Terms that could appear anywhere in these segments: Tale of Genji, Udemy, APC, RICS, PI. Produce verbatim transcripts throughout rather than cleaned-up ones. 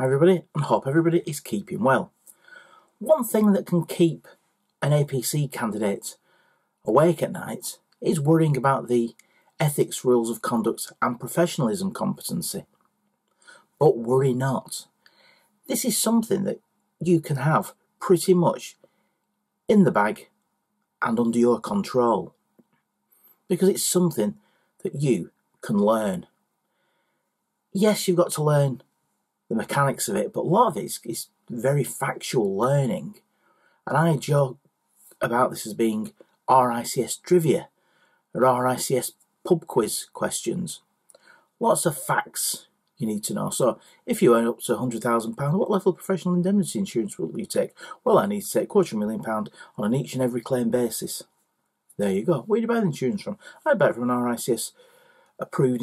Hi everybody, and hope everybody is keeping well. One thing that can keep an A P C candidate awake at night is worrying about the ethics, rules of conduct and professionalism competency. But worry not. This is something that you can have pretty much in the bag and under your control, because it's something that you can learn. Yes, you've got to learn the mechanics of it, but a lot of it is, is very factual learning. And I joke about this as being R I C S trivia, or R I C S pub quiz questions. Lots of facts you need to know. So if you earn up to one hundred thousand pounds, what level of professional indemnity insurance will you take? Well, I need to take a quarter of a million pounds on an each and every claim basis. There you go. Where do you buy the insurance from? I buy it from an R I C S approved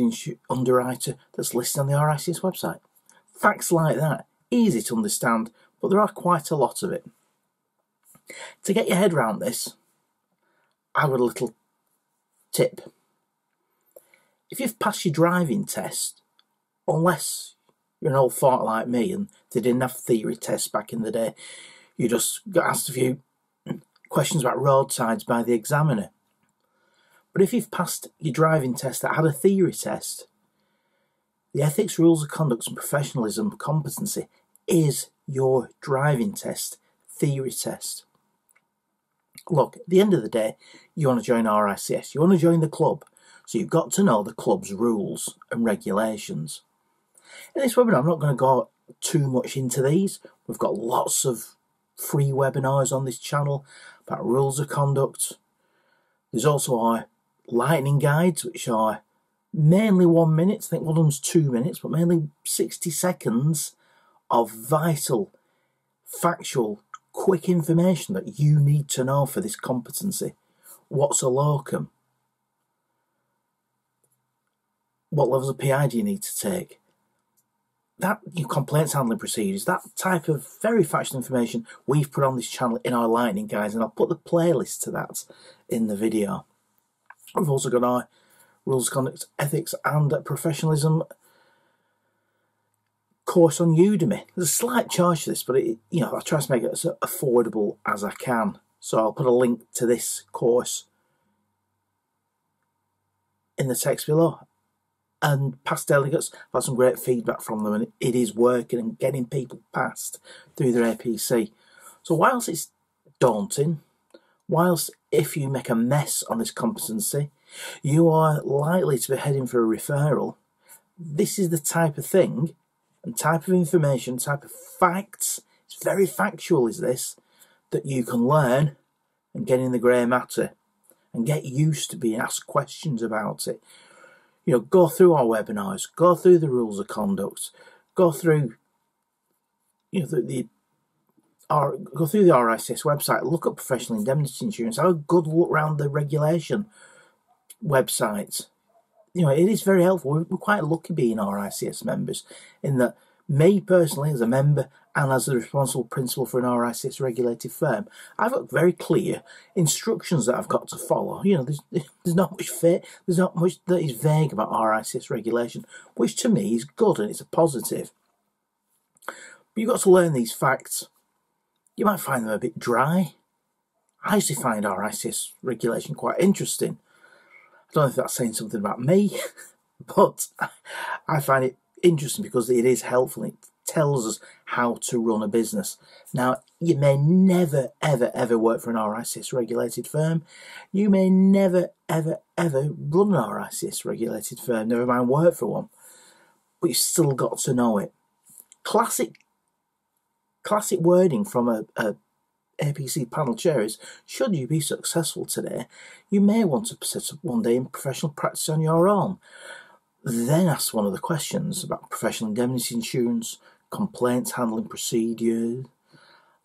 underwriter that's listed on the R I C S website. Facts like that, easy to understand, but there are quite a lot of it. To get your head round this, I have a little tip. If you've passed your driving test, unless you're an old fart like me and they didn't have theory tests back in the day, you just got asked a few questions about road signs by the examiner. But if you've passed your driving test that had a theory test, the ethics, rules of conduct and professionalism competency is your driving test, theory test. Look, at the end of the day, you want to join R I C S, you want to join the club, so you've got to know the club's rules and regulations. In this webinar, I'm not going to go too much into these. We've got lots of free webinars on this channel about rules of conduct. There's also our lightning guides, which are mainly one minute, I think one of them's two minutes, but mainly sixty seconds of vital, factual, quick information that you need to know for this competency. What's a locum? What levels of P I do you need to take? That your complaints handling procedures, that type of very factual information we've put on this channel in our lightning guides, and I'll put the playlist to that in the video. We've also got our rules of conduct, ethics and professionalism course on Udemy. There's a slight charge for this, but it, you know, I try to make it as affordable as I can. So I'll put a link to this course in the text below. And past delegates, I've had some great feedback from them, and it is working and getting people passed through their A P C. So whilst it's daunting, whilst if you make a mess on this competency, you are likely to be heading for a referral, this is the type of thing and type of information, type of facts, it's very factual is this, that you can learn and get in the grey matter and get used to being asked questions about it. You know, go through our webinars, go through the rules of conduct, go through, you know, the, the our, go through the R I C S website, look up professional indemnity insurance, have a good look round the regulation websites. You know, it is very helpful. We're, we're quite lucky being R I C S members, in that me personally as a member and as the responsible principal for an R I C S regulated firm, I've got very clear instructions that I've got to follow. You know, there's, there's not much fit, there's not much that is vague about R I C S regulation, which to me is good and it's a positive. But you've got to learn these facts. You might find them a bit dry. I used to find R I C S regulation quite interesting. I don't know if that's saying something about me, but I find it interesting because it is helpful. It tells us how to run a business. Now, you may never, ever, ever work for an R I C S regulated firm. You may never, ever, ever run an R I C S regulated firm, never mind work for one, but you've still got to know it. Classic, classic wording from a, a A P C panel chair is, should you be successful today, you may want to set up one day in professional practice on your own. Then ask one of the questions about professional indemnity insurance, complaints handling procedures,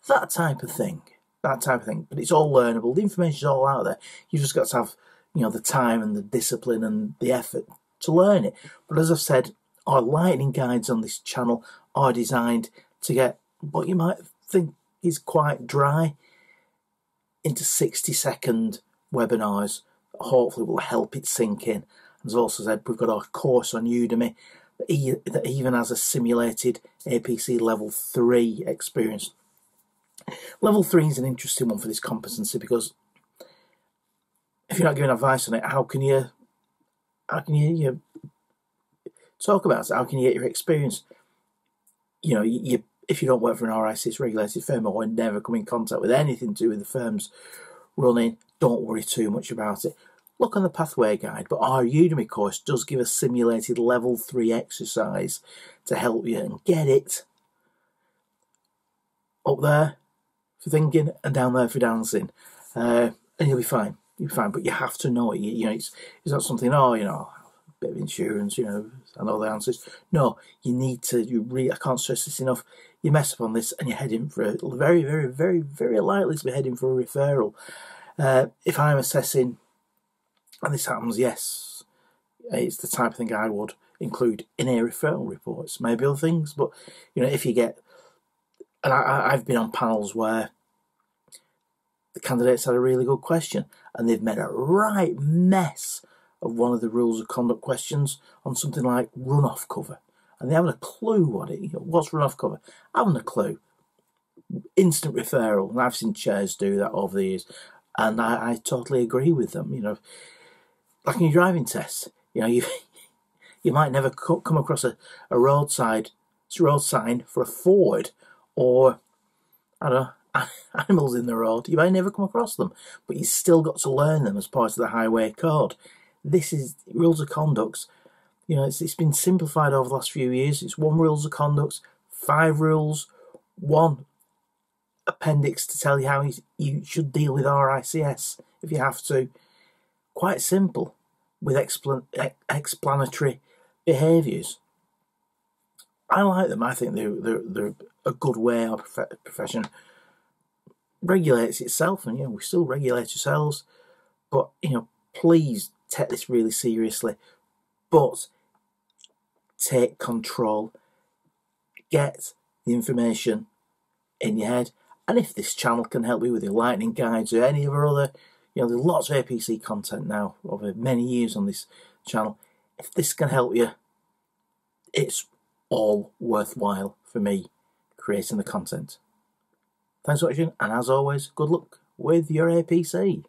that type of thing, that type of thing. But it's all learnable. The information's all out there. You've just got to have, you know, the time and the discipline and the effort to learn it. But as I've said, our lightning guides on this channel are designed to get what you might think is quite dry into sixty second webinars. Hopefully will help it sink in. As I also said, we've got our course on Udemy that even has a simulated A P C level three experience. Level three is an interesting one for this competency, because if you're not giving advice on it, how can you how can you, you talk about it? How can you get your experience? You know, you, you if you don't work for an R I C S regulated firm or never come in contact with anything to do with the firm's running, don't worry too much about it. Look on the pathway guide, but our Udemy course does give a simulated level three exercise to help you and get it up there for thinking and down there for dancing, uh, and you'll be fine. You'll be fine, but you have to know it. You, you know, it's, it's not something, oh, you know, a bit of insurance, you know, I know the answers. No, you need to, you really, I can't stress this enough, you mess up on this and you're heading for it. Very, very, very, very likely to be heading for a referral. Uh, if I'm assessing, and this happens, yes, it's the type of thing I would include in a referral reports, maybe other things, but, you know, if you get, and I, I've been on panels where the candidates had a really good question and they've made a right mess of one of the rules of conduct questions on something like runoff cover, and they haven't a clue what it, what's runoff cover, haven't a clue. Instant referral, and I've seen chairs do that over the years, and I, I totally agree with them. You know, like in your driving tests, you know, you you might never co come across a, a roadside road sign for a Ford, or I don't know, animals in the road. You might never come across them, but you still got to learn them as part of the highway code. This is rules of conduct. You know, it's, it's been simplified over the last few years. It's one rules of conduct, five rules, one appendix to tell you how you, you should deal with R I C S if you have to. Quite simple, with explan explanatory behaviours. I like them. I think they're they're, they're a good way our prof profession regulates itself, and you know we still regulate ourselves. But you know, please take this really seriously. But take control. Get the information in your head. And if this channel can help you with your lightning guides or any of our other, you know, there's lots of A P C content now over many years on this channel. If this can help you, it's all worthwhile for me creating the content. Thanks for watching, and as always, good luck with your A P C.